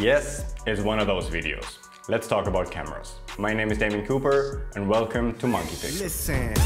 Yes, it's one of those videos. Let's talk about cameras. My name is Damien Cooper and welcome to Monkeypixels.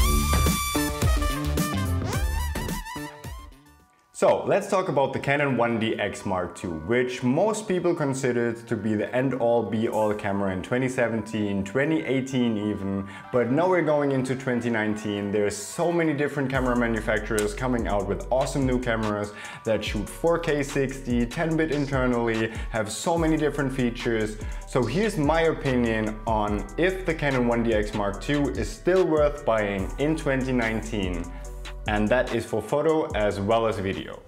So let's talk about the Canon 1D X Mark II, which most people considered to be the end-all be-all camera in 2017, 2018 even, but now we're going into 2019. There's so many different camera manufacturers coming out with awesome new cameras that shoot 4K 60, 10-bit internally, have so many different features. So here's my opinion on if the Canon 1D X Mark II is still worth buying in 2019. And that is for photo as well as video.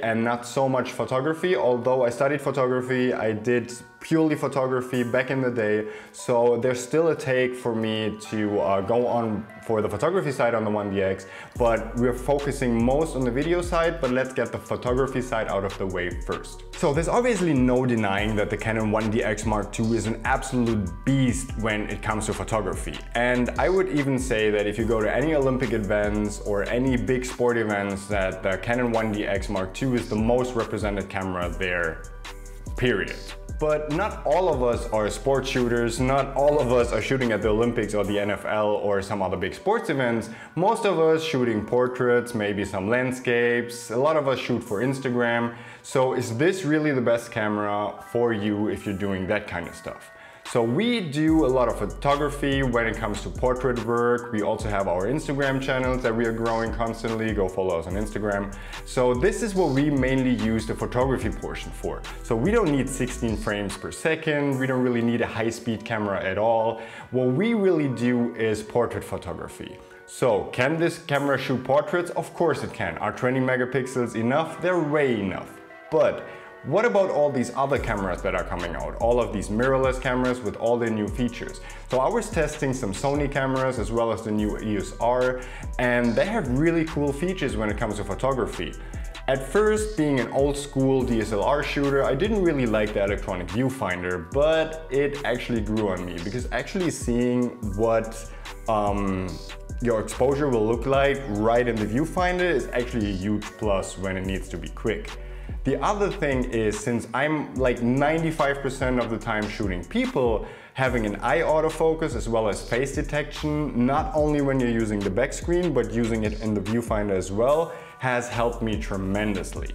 And not so much photography, although I studied photography, I did purely photography back in the day, so there's still a take for me to go on for the photography side on the 1DX, but we're focusing most on the video side, but let's get the photography side out of the way first. So there's obviously no denying that the Canon 1D X Mark II is an absolute beast when it comes to photography. And I would even say that if you go to any Olympic events or any big sport events, that the Canon 1D X Mark II is the most represented camera there, period. But not all of us are sport shooters, not all of us are shooting at the Olympics or the NFL or some other big sports events. Most of us shooting portraits, maybe some landscapes, a lot of us shoot for Instagram. So is this really the best camera for you if you're doing that kind of stuff? So we do a lot of photography when it comes to portrait work. We also have our Instagram channels that we are growing constantly. Go follow us on Instagram. So this is what we mainly use the photography portion for. So we don't need 16 frames per second. We don't really need a high-speed camera at all. What we really do is portrait photography. So can this camera shoot portraits? Of course it can. Are 20 megapixels enough? They're way enough. But what about all these other cameras that are coming out? All of these mirrorless cameras with all their new features. So I was testing some Sony cameras as well as the new EOS R, and they have really cool features when it comes to photography. At first, being an old school DSLR shooter, I didn't really like the electronic viewfinder, but it actually grew on me because actually seeing what your exposure will look like right in the viewfinder is actually a huge plus when it needs to be quick. The other thing is, since I'm like 95% of the time shooting people, having an eye autofocus as well as face detection, not only when you're using the back screen, but using it in the viewfinder as well, has helped me tremendously.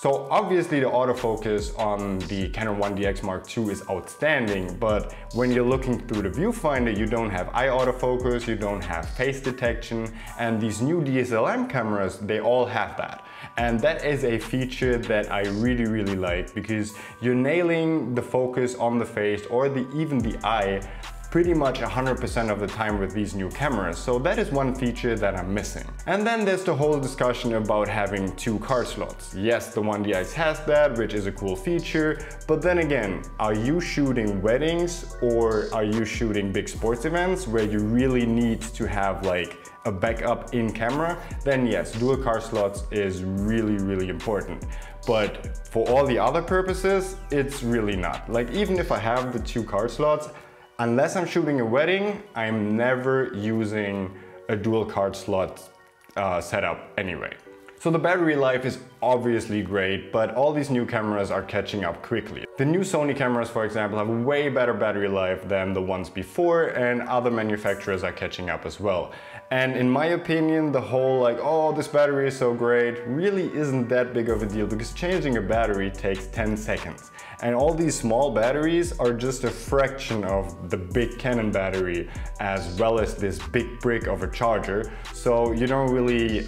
So obviously the autofocus on the Canon 1D X Mark II is outstanding, but when you're looking through the viewfinder, you don't have eye autofocus, you don't have face detection, and these new DSLR cameras, they all have that. And that is a feature that I really, really like because you're nailing the focus on the face or even the eye pretty much 100% of the time with these new cameras. So that is one feature that I'm missing. And then there's the whole discussion about having two card slots. Yes, the 1DX has that, which is a cool feature, but then again, are you shooting weddings or are you shooting big sports events where you really need to have like a backup in camera? Then yes, dual card slots is really, really important. But for all the other purposes, it's really not. Like even if I have the two card slots, unless I'm shooting a wedding, I'm never using a dual card slot setup anyway. So the battery life is obviously great, but all these new cameras are catching up quickly. The new Sony cameras, for example, have way better battery life than the ones before, and other manufacturers are catching up as well. And in my opinion, the whole like, oh, this battery is so great, really isn't that big of a deal because changing a battery takes 10 seconds. And all these small batteries are just a fraction of the big Canon battery, as well as this big brick of a charger. So you don't really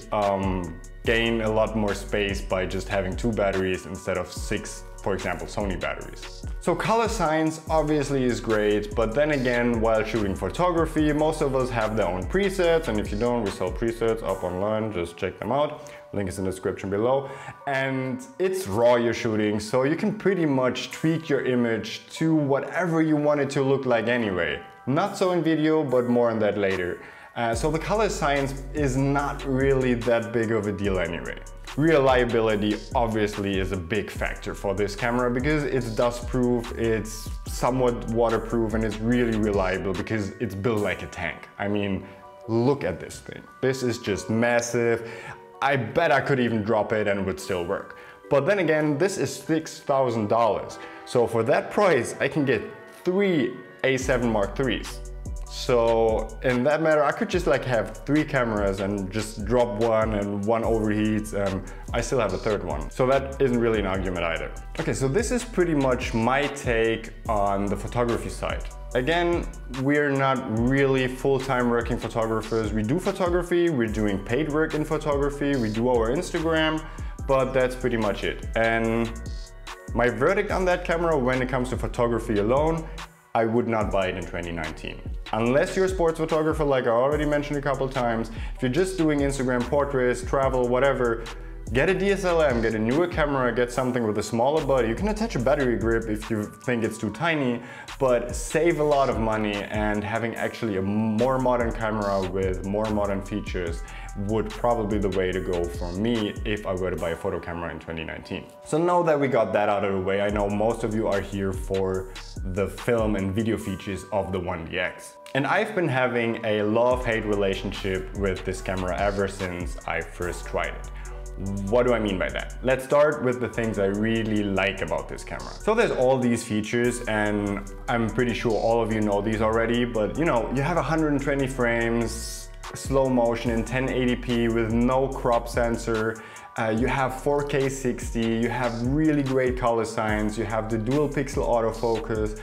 gain a lot more space by just having two batteries instead of six, for example, Sony batteries. So color science obviously is great, but then again, while shooting photography, most of us have their own presets, and if you don't, we sell presets up online, just check them out. Link is in the description below. And it's raw you're shooting, so you can pretty much tweak your image to whatever you want it to look like anyway. Not so in video, but more on that later. So the color science is not really that big of a deal anyway. Reliability obviously is a big factor for this camera because it's dustproof, it's somewhat waterproof, and it's really reliable because it's built like a tank. I mean, look at this thing. This is just massive. I bet I could even drop it and it would still work. But then again, this is $6,000. So for that price, I can get 3 A7 Mark IIIs. So in that matter, I could just like have 3 cameras and just drop one and one overheats and I still have a third one. So that isn't really an argument either. Okay, so this is pretty much my take on the photography side. Again, we're not really full-time working photographers. We do photography, we're doing paid work in photography, we do our Instagram, but that's pretty much it. And my verdict on that camera when it comes to photography alone, I would not buy it in 2019. Unless you're a sports photographer, like I already mentioned a couple times, if you're just doing Instagram portraits, travel, whatever, get a DSLR, get a newer camera, get something with a smaller body. You can attach a battery grip if you think it's too tiny, but save a lot of money, and having actually a more modern camera with more modern features would probably be the way to go for me if I were to buy a photo camera in 2019. So now that we got that out of the way, I know most of you are here for the film and video features of the 1DX. And I've been having a love-hate relationship with this camera ever since I first tried it. What do I mean by that? Let's start with the things I really like about this camera. So there's all these features, and I'm pretty sure all of you know these already, but you know, you have 120 frames, slow motion in 1080p with no crop sensor, you have 4K 60, you have really great color science, you have the dual pixel autofocus,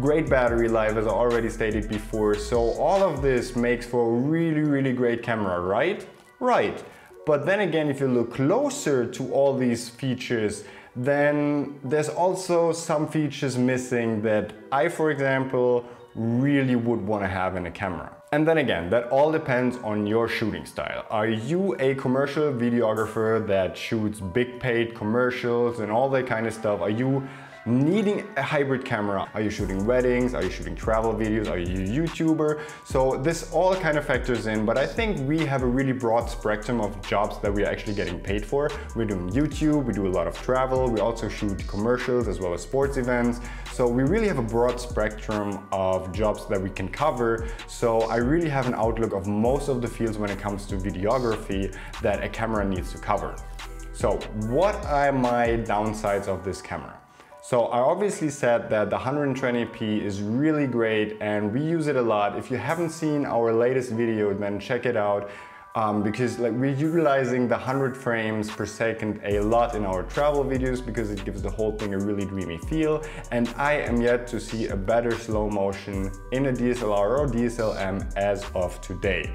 great battery life as I already stated before. So all of this makes for a really, really great camera, right? Right. But then again, if you look closer to all these features, then there's also some features missing that I, for example, really would want to have in a camera. And then again, that all depends on your shooting style. Are you a commercial videographer that shoots big paid commercials and all that kind of stuff? Are you needing a hybrid camera? Are you shooting weddings? Are you shooting travel videos? Are you a YouTuber? So this all kind of factors in, but I think we have a really broad spectrum of jobs that we are actually getting paid for. We're doing YouTube, we do a lot of travel, we also shoot commercials as well as sports events. So we really have a broad spectrum of jobs that we can cover. So I really have an outlook of most of the fields when it comes to videography that a camera needs to cover. So what are my downsides of this camera? So I obviously said that the 120p is really great and we use it a lot. If you haven't seen our latest video, then check it out because like we're utilizing the 100 frames per second a lot in our travel videos because it gives the whole thing a really dreamy feel. And I am yet to see a better slow motion in a DSLR or DSLM as of today.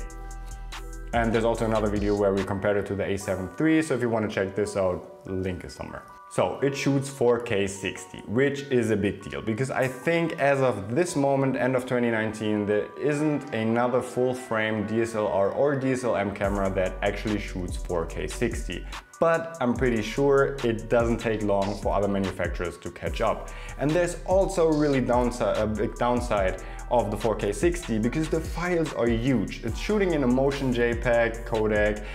And there's also another video where we compared it to the A7 III, so if you want to check this out, the link is somewhere. So it shoots 4K 60, which is a big deal because I think as of this moment, end of 2019, there isn't another full frame DSLR or DSLM camera that actually shoots 4K 60. But I'm pretty sure it doesn't take long for other manufacturers to catch up. And there's also really a big downside of the 4K 60 because the files are huge. It's shooting in a motion JPEG codec.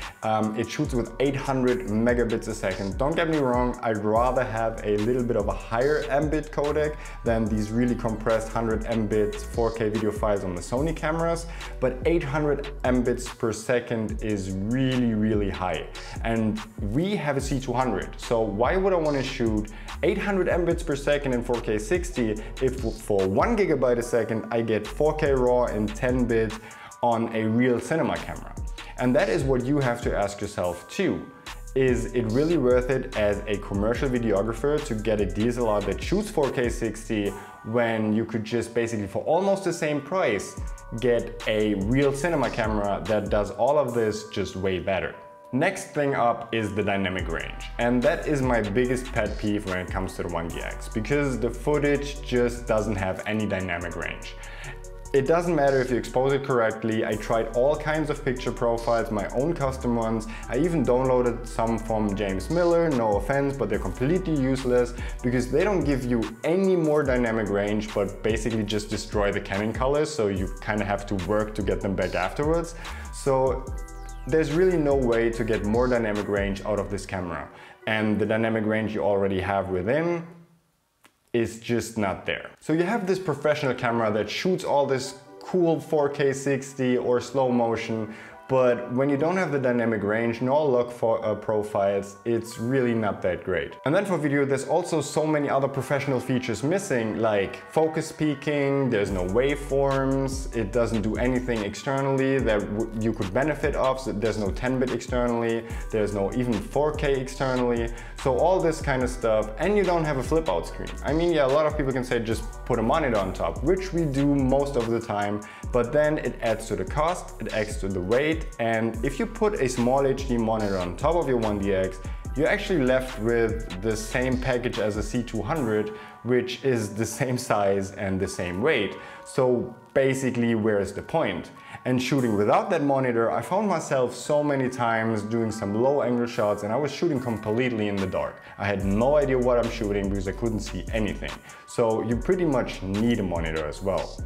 It shoots with 800 megabits a second. Don't get me wrong, I'd rather have a little bit of a higher Mbit codec than these really compressed 100 Mbit 4K video files on the Sony cameras, but 800 Mbits per second is really, really high. And we have a C200, so why would I want to shoot 800 Mbits per second in 4K 60 if for 1 gigabyte a second I get 4K raw in 10 bits on a real cinema camera? And that is what you have to ask yourself too. Is it really worth it as a commercial videographer to get a DSLR that shoots 4K 60 when you could just basically for almost the same price get a real cinema camera that does all of this just way better? Next thing up is the dynamic range, and that is my biggest pet peeve when it comes to the 1DX because the footage just doesn't have any dynamic range. It doesn't matter if you expose it correctly. I tried all kinds of picture profiles, my own custom ones. I even downloaded some from James Miller, no offense, but they're completely useless because they don't give you any more dynamic range, but basically just destroy the Canon colors, so you kind of have to work to get them back afterwards. So there's really no way to get more dynamic range out of this camera. And the dynamic range you already have within is just not there. So you have this professional camera that shoots all this cool 4K 60 or slow motion, but when you don't have the dynamic range nor log profiles, it's really not that great. And then for video, there's also so many other professional features missing, like focus peaking, there's no waveforms, it doesn't do anything externally that you could benefit of, so there's no 10-bit externally, there's no even 4K externally, so all this kind of stuff, and you don't have a flip-out screen. I mean, yeah, a lot of people can say just put a monitor on top, which we do most of the time, but then it adds to the cost, it adds to the weight, and if you put a small HD monitor on top of your 1DX, you're actually left with the same package as a C200, which is the same size and the same weight. So basically, where's the point? And shooting without that monitor, I found myself so many times doing some low angle shots, and I was shooting completely in the dark. I had no idea what I'm shooting because I couldn't see anything. So you pretty much need a monitor as well.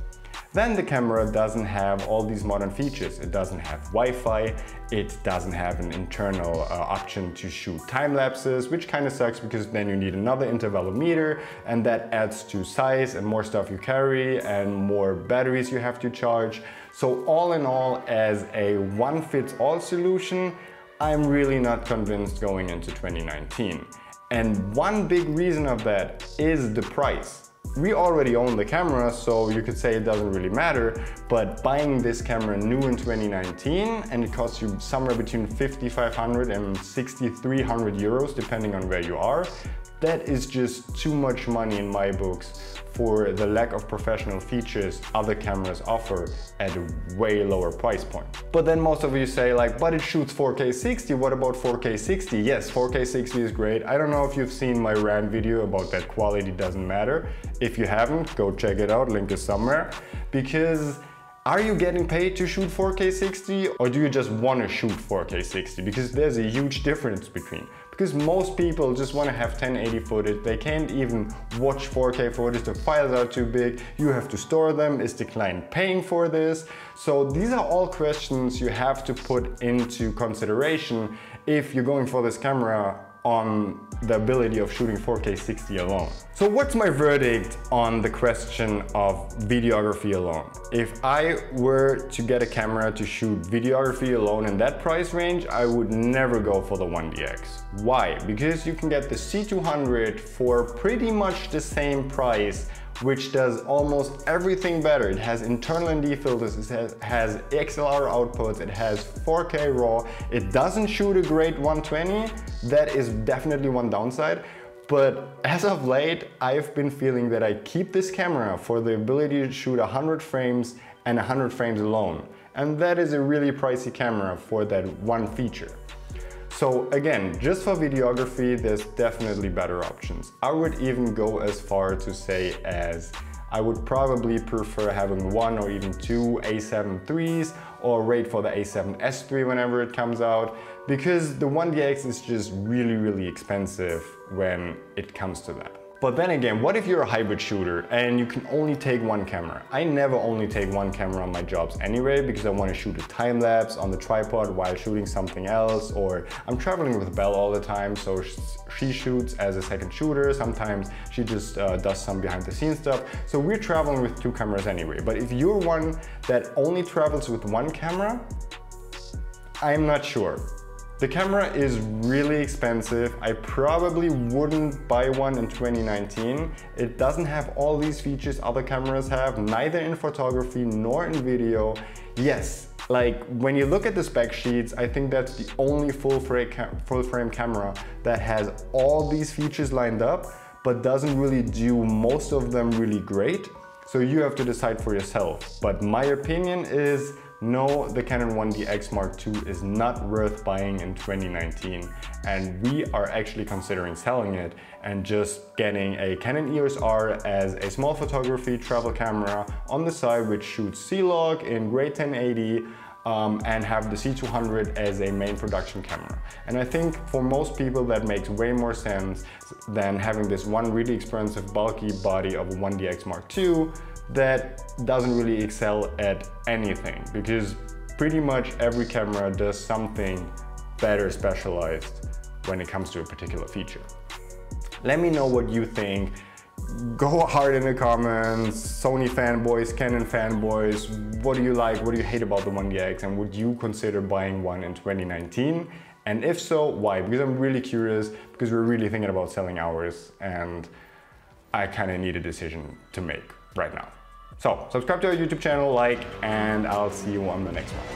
Then the camera doesn't have all these modern features. It doesn't have Wi-Fi, it doesn't have an internal option to shoot time lapses, which kind of sucks because then you need another intervalometer, and that adds to size and more stuff you carry and more batteries you have to charge. So all in all, as a one-fits-all solution, I'm really not convinced going into 2019. And one big reason of that is the price. We already own the camera, so you could say it doesn't really matter, but buying this camera new in 2019, and it costs you somewhere between 5,500 and 6,300 euros, depending on where you are, that is just too much money in my books for the lack of professional features other cameras offer at a way lower price point. But then most of you say like, but it shoots 4K 60, what about 4K 60? Yes, 4K 60 is great. I don't know if you've seen my rant video about that quality doesn't matter. If you haven't, go check it out, link is somewhere. Because are you getting paid to shoot 4K 60 or do you just want to shoot 4K 60? Because there's a huge difference between. Because most people just want to have 1080 footage, they can't even watch 4K footage, the files are too big, you have to store them, is the client paying for this? So these are all questions you have to put into consideration if you're going for this camera on the ability of shooting 4K 60 alone. So what's my verdict on the question of videography alone? If I were to get a camera to shoot videography alone in that price range, I would never go for the 1DX. Why? Because you can get the C200 for pretty much the same price, which does almost everything better. It has internal ND filters, it has XLR outputs, it has 4K RAW, it doesn't shoot a great 120, that is definitely one downside. But as of late, I've been feeling that I keep this camera for the ability to shoot 100 frames and 100 frames alone. And that is a really pricey camera for that one feature. So again, just for videography, there's definitely better options. I would even go as far to say as I would probably prefer having one or even two A7 IIIs or wait for the A7S III whenever it comes out, because the 1DX is just really, really expensive when it comes to that. But then again, what if you're a hybrid shooter and you can only take one camera? I never only take one camera on my jobs anyway, because I want to shoot a time lapse on the tripod while shooting something else, or I'm traveling with Belle all the time, so she shoots as a second shooter. Sometimes she just does some behind the scenes stuff. So we're traveling with two cameras anyway. But if you're one that only travels with one camera, I'm not sure. The camera is really expensive. I probably wouldn't buy one in 2019. It doesn't have all these features other cameras have, neither in photography nor in video. Yes, like when you look at the spec sheets, I think that's the only full frame camera that has all these features lined up, but doesn't really do most of them really great. So you have to decide for yourself. But my opinion is no, the Canon 1D X Mark II is not worth buying in 2019, and we are actually considering selling it and just getting a Canon EOS R as a small photography travel camera on the side, which shoots C-Log in great 1080, and have the C200 as a main production camera. And I think for most people that makes way more sense than having this one really expensive bulky body of a 1D X Mark II that doesn't really excel at anything, because pretty much every camera does something better specialized when it comes to a particular feature. Let me know what you think. Go hard in the comments, Sony fanboys, Canon fanboys, what do you like, what do you hate about the 1DX, and would you consider buying one in 2019? And if so, why? Because I'm really curious, because we're really thinking about selling ours, and I kind of need a decision to make right now. So, subscribe to our YouTube channel, like, and I'll see you on the next one.